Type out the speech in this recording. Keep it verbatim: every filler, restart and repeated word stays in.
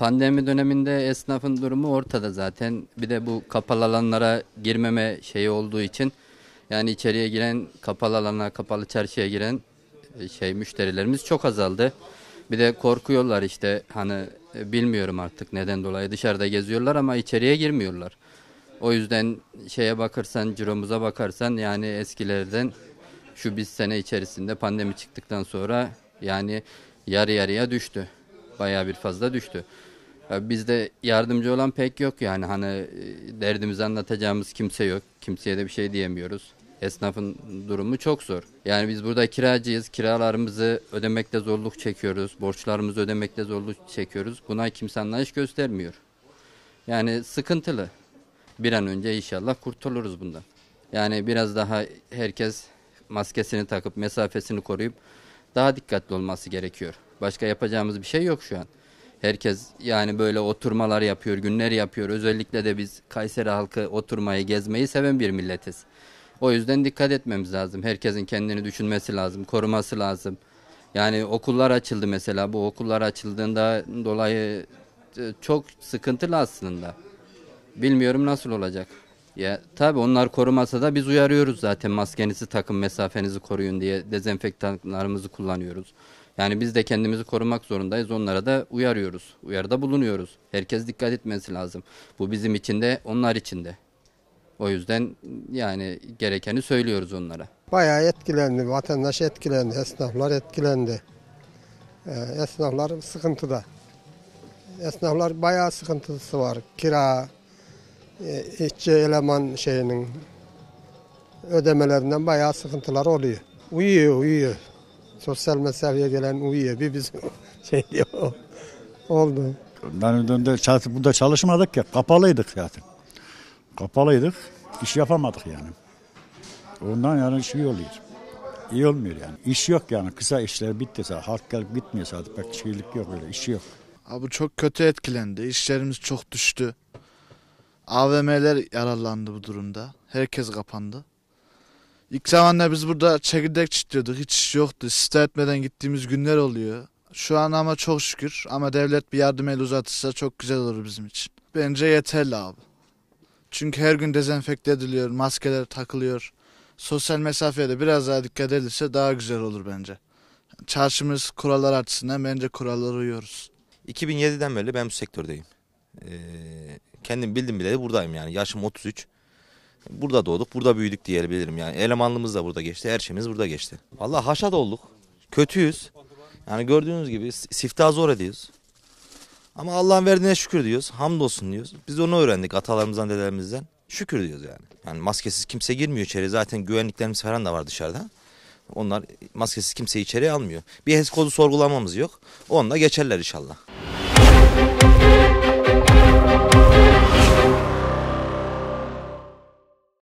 Pandemi döneminde esnafın durumu ortada zaten. Bir de bu kapalı alanlara girmeme şeyi olduğu için, yani içeriye giren, kapalı alana, kapalı çarşıya giren şey müşterilerimiz çok azaldı. Bir de korkuyorlar işte, hani bilmiyorum artık neden dolayı, dışarıda geziyorlar ama içeriye girmiyorlar. O yüzden şeye bakırsan, ciromuza bakarsan yani eskilerden şu bir sene içerisinde pandemi çıktıktan sonra yani yarı yarıya düştü. Bayağı bir fazla düştü. Bizde yardımcı olan pek yok yani, hani derdimizi anlatacağımız kimse yok. Kimseye de bir şey diyemiyoruz. Esnafın durumu çok zor. Yani biz burada kiracıyız. Kiralarımızı ödemekte zorluk çekiyoruz. Borçlarımızı ödemekte zorluk çekiyoruz. Buna kimse anlayış göstermiyor. Yani sıkıntılı. Bir an önce inşallah kurtuluruz bundan. Yani biraz daha herkes maskesini takıp mesafesini koruyup daha dikkatli olması gerekiyor. Başka yapacağımız bir şey yok şu an. Herkes yani böyle oturmalar yapıyor, günler yapıyor. Özellikle de biz Kayseri halkı oturmayı, gezmeyi seven bir milletiz. O yüzden dikkat etmemiz lazım. Herkesin kendini düşünmesi lazım, koruması lazım. Yani okullar açıldı mesela. Bu okullar açıldığında dolayı çok sıkıntılı aslında. Bilmiyorum nasıl olacak. Ya tabii onlar korumasa da biz uyarıyoruz zaten, maskenizi takın, mesafenizi koruyun diye dezenfektanlarımızı kullanıyoruz. Yani biz de kendimizi korumak zorundayız, onlara da uyarıyoruz, uyarıda bulunuyoruz. Herkes dikkat etmesi lazım. Bu bizim için de onlar için de. O yüzden yani gerekeni söylüyoruz onlara. Bayağı etkilendi, vatandaş etkilendi, esnaflar etkilendi. Esnaflar sıkıntıda. Esnaflar bayağı sıkıntısı var. Kira, işçi eleman şeyinin ödemelerinden bayağı sıkıntılar oluyor. Uyuyor, uyuyor. Sosyal mesafeye gelen uyuyor. Bir bizim şey diyor, oldu. Ben döndü, burada çalışmadık ya, kapalıydık zaten. Kapalıydık, iş yapamadık yani. Ondan yani şey oluyor. İyi olmuyor yani. İş yok yani, kısa işler bittiyse, halk gelip gitmiyorsa artık pek şeylik yok öyle, iş yok. Abi çok kötü etkilendi, işlerimiz çok düştü. A V M'ler yararlandı bu durumda. Herkes kapandı. İlk zamanlar biz burada çekirdek çitliyorduk. Hiç iş yoktu. İstihar etmeden gittiğimiz günler oluyor. Şu an ama çok şükür. Ama devlet bir yardım el uzatırsa çok güzel olur bizim için. Bence yeterli abi. Çünkü her gün dezenfekte ediliyor. Maskeler takılıyor. Sosyal mesafeye de biraz daha dikkat edilirse daha güzel olur bence. Çarşımız kurallar açısından bence kurallara uyuyoruz. iki bin yediden beri ben bu sektördeyim. Eee... Kendim bildim bileli buradayım yani. Yaşım otuz üç. Burada doğduk, burada büyüdük diyebilirim yani. Elemanlığımız da burada geçti, her şeyimiz burada geçti. Vallahi haşat olduk, kötüyüz. Yani gördüğünüz gibi siftahı zor ediyoruz. Ama Allah'ın verdiğine şükür diyoruz, hamdolsun diyoruz. Biz onu öğrendik atalarımızdan, dedelerimizden. Şükür diyoruz yani. Yani maskesiz kimse girmiyor içeri. Zaten güvenliklerimiz falan da var dışarıda. Onlar maskesiz kimseyi içeri almıyor. Bir H E S kodu sorgulamamız yok. Onunla geçerler inşallah.